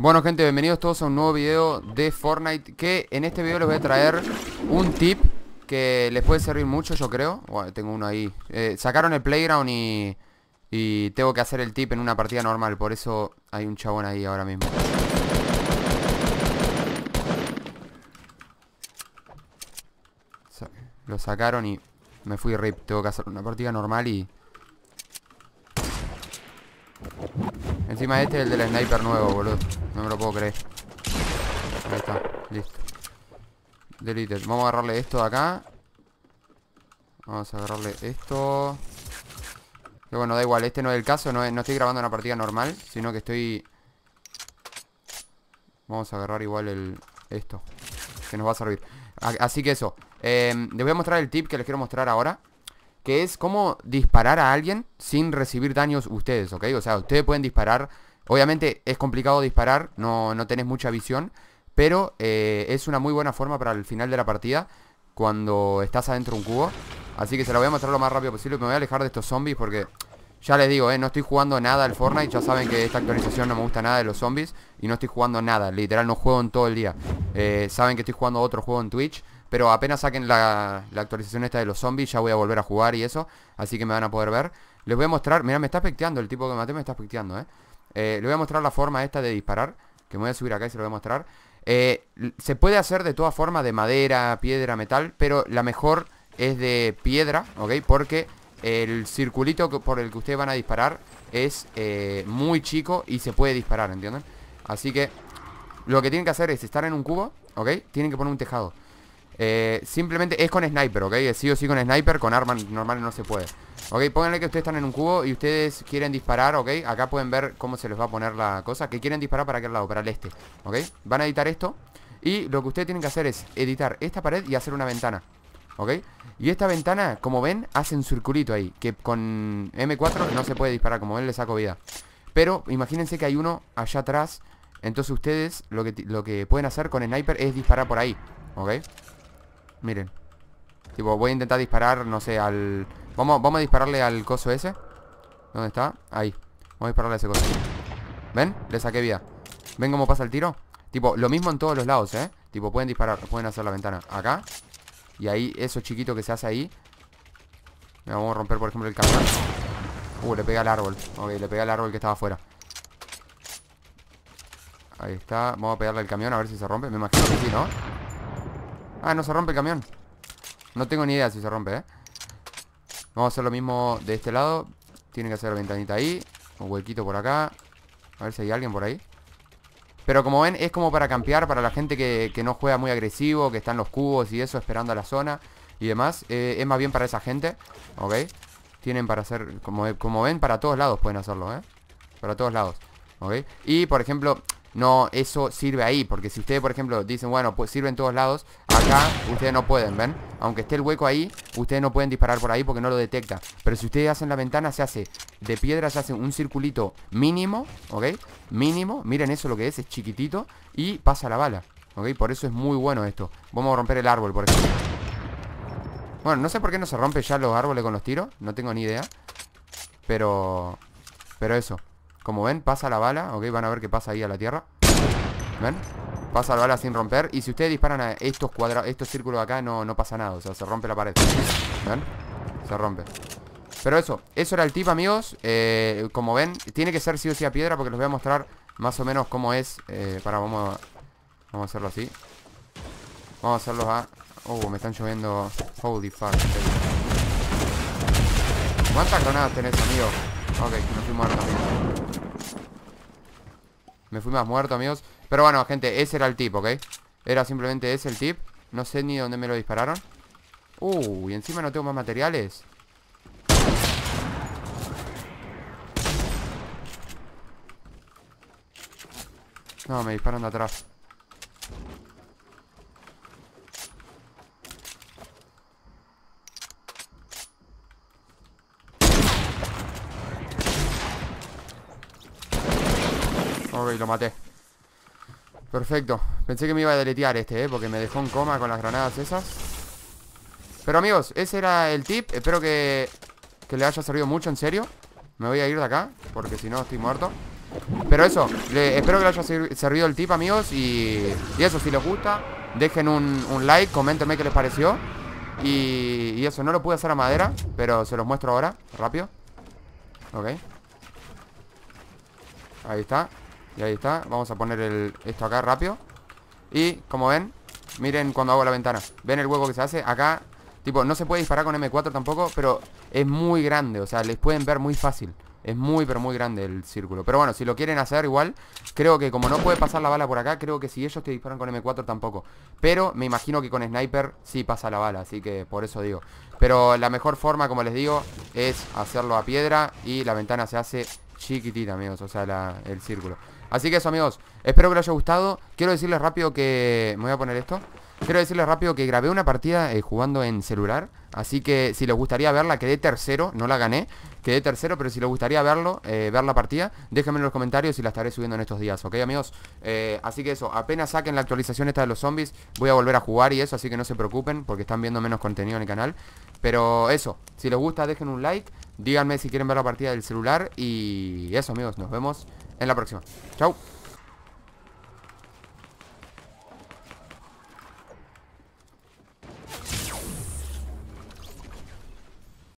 Bueno gente, bienvenidos todos a un nuevo video de Fortnite. Que en este video les voy a traer un tip que les puede servir mucho, yo creo. Bueno, tengo uno ahí. Sacaron el playground y tengo que hacer el tip en una partida normal. Por eso hay un chabón ahí ahora mismo. Lo sacaron y me fui rip. Tengo que hacer una partida normal y... Encima este es el del sniper nuevo, boludo. No me lo puedo creer. Ahí está, listo. Deleted. Vamos a agarrarle esto de acá. Vamos a agarrarle esto. Y bueno, da igual, este no es el caso. No estoy grabando una partida normal, sino que estoy... Vamos a agarrar igual esto, que nos va a servir. Así que eso. Les voy a mostrar el tip que les quiero mostrar ahora, que es cómo disparar a alguien sin recibir daños ustedes, ¿ok? O sea, ustedes pueden disparar. Obviamente es complicado disparar, no tenés mucha visión, pero es una muy buena forma para el final de la partida, cuando estás adentro de un cubo. Así que se la voy a mostrar lo más rápido posible. Me voy a alejar de estos zombies porque, ya les digo, no estoy jugando nada al Fortnite. Ya saben que esta actualización no me gusta nada de los zombies, y no estoy jugando nada, literal no juego en todo el día. Saben que estoy jugando otro juego en Twitch, pero apenas saquen la actualización esta de los zombies, ya voy a volver a jugar y eso. Así que me van a poder ver. Les voy a mostrar... Mirá, me está pecteando. El tipo que maté me está pecteando, les voy a mostrar la forma esta de disparar, que me voy a subir acá y se lo voy a mostrar. Se puede hacer de todas formas, de madera, piedra, metal, pero la mejor es de piedra, ¿ok? Porque el circulito por el que ustedes van a disparar es muy chico y se puede disparar, ¿entienden? Así que lo que tienen que hacer es estar en un cubo, ¿ok? Tienen que poner un tejado. Simplemente es con sniper, ¿ok? Es sí o sí con sniper, con armas normales no se puede. Ok, pónganle que ustedes están en un cubo y ustedes quieren disparar, ¿ok? Acá pueden ver cómo se les va a poner la cosa. Que quieren disparar para aquel lado, para el este, ¿ok? Van a editar esto y lo que ustedes tienen que hacer es editar esta pared y hacer una ventana, ¿ok? Y esta ventana, como ven, hace un circulito ahí, que con M4 no se puede disparar, como ven le saco vida. Pero imagínense que hay uno allá atrás. Entonces ustedes lo que pueden hacer con sniper es disparar por ahí, ¿ok? Miren, tipo voy a intentar disparar, no sé, al... Vamos a dispararle al coso ese. ¿Dónde está? Ahí. Vamos a dispararle a ese coso. ¿Ven? Le saqué vida. ¿Ven cómo pasa el tiro? Tipo, lo mismo en todos los lados, tipo, pueden disparar, pueden hacer la ventana acá. Y ahí, eso chiquito que se hace ahí. Vamos a romper, por ejemplo, el camión. Le pegué al árbol. Ok, le pegué al árbol que estaba afuera. Ahí está. Vamos a pegarle al camión a ver si se rompe. Me imagino que sí, ¿no? Ah, no se rompe el camión. No tengo ni idea si se rompe, Vamos a hacer lo mismo de este lado. Tienen que hacer la ventanita ahí. Un huequito por acá. A ver si hay alguien por ahí. Pero como ven, es como para campear. Para la gente que no juega muy agresivo, que está en los cubos y eso, esperando a la zona y demás, es más bien para esa gente, ¿ok? Tienen para hacer, como ven, para todos lados pueden hacerlo, para todos lados, ¿ok? Y, por ejemplo... No, eso sirve ahí, porque si ustedes, por ejemplo, dicen, bueno, pues sirve en todos lados. Acá, ustedes no pueden, ¿ven? Aunque esté el hueco ahí, ustedes no pueden disparar por ahí porque no lo detecta. Pero si ustedes hacen la ventana, se hace de piedra, se hace un circulito mínimo, ¿ok? Mínimo, miren eso lo que es chiquitito. Y pasa la bala, ¿ok? Por eso es muy bueno esto. Vamos a romper el árbol, por ejemplo. Bueno, no sé por qué no se rompe ya los árboles con los tiros, no tengo ni idea. Pero eso. Como ven, pasa la bala, ok, van a ver qué pasa ahí a la tierra. ¿Ven? Pasa la bala sin romper. Y si ustedes disparan a estos cuadrados, estos círculos de acá, no pasa nada, o sea, se rompe la pared. ¿Ven? Se rompe. Pero eso era el tip, amigos. Como ven, tiene que ser sí o sí a piedra, porque les voy a mostrar más o menos cómo es. Vamos a hacerlo así. Vamos a hacerlo a... me están lloviendo. Holy fuck. ¿Cuántas granadas tenés, amigo? Ok, me fui muerto, amigos. Me fui más muerto, amigos. Pero bueno, gente, ese era el tip, ¿ok? Era simplemente ese el tip. No sé ni dónde me lo dispararon. Y encima no tengo más materiales. No, me disparan de atrás. Ok, lo maté. Perfecto. Pensé que me iba a deletear porque me dejó en coma con las granadas esas. Pero amigos, ese era el tip. Espero que le haya servido mucho, en serio. Me voy a ir de acá, porque si no estoy muerto. Pero eso, espero que les haya servido el tip, amigos. Y eso, si les gusta, dejen un like, coméntenme qué les pareció. Y eso, no lo pude hacer a madera, pero se los muestro ahora, rápido. Ok. Ahí está. Y ahí está. Vamos a poner esto acá rápido. Y, como ven, miren cuando hago la ventana. ¿Ven el hueco que se hace? Acá, tipo, no se puede disparar con M4 tampoco, pero es muy grande. O sea, les pueden ver muy fácil. Es muy, pero muy grande el círculo. Pero bueno, si lo quieren hacer igual, creo que como no puede pasar la bala por acá, creo que si ellos te disparan con M4 tampoco. Pero me imagino que con sniper sí pasa la bala, así que por eso digo. Pero la mejor forma, como les digo, es hacerlo a piedra. Y la ventana se hace chiquitita, amigos. O sea, el círculo. Así que eso, amigos, espero que les haya gustado. Quiero decirles rápido que... me voy a poner esto. Quiero decirles rápido que grabé una partida jugando en celular. Así que si les gustaría verla, quedé tercero. No la gané, quedé tercero. Pero si les gustaría ver la partida, déjenme en los comentarios y la estaré subiendo en estos días. ¿Ok, amigos? Así que eso, apenas saquen la actualización esta de los zombies, voy a volver a jugar y eso. Así que no se preocupen porque están viendo menos contenido en el canal. Pero eso, si les gusta, dejen un like. Díganme si quieren ver la partida del celular. Y eso, amigos, nos vemos en la próxima. Chau.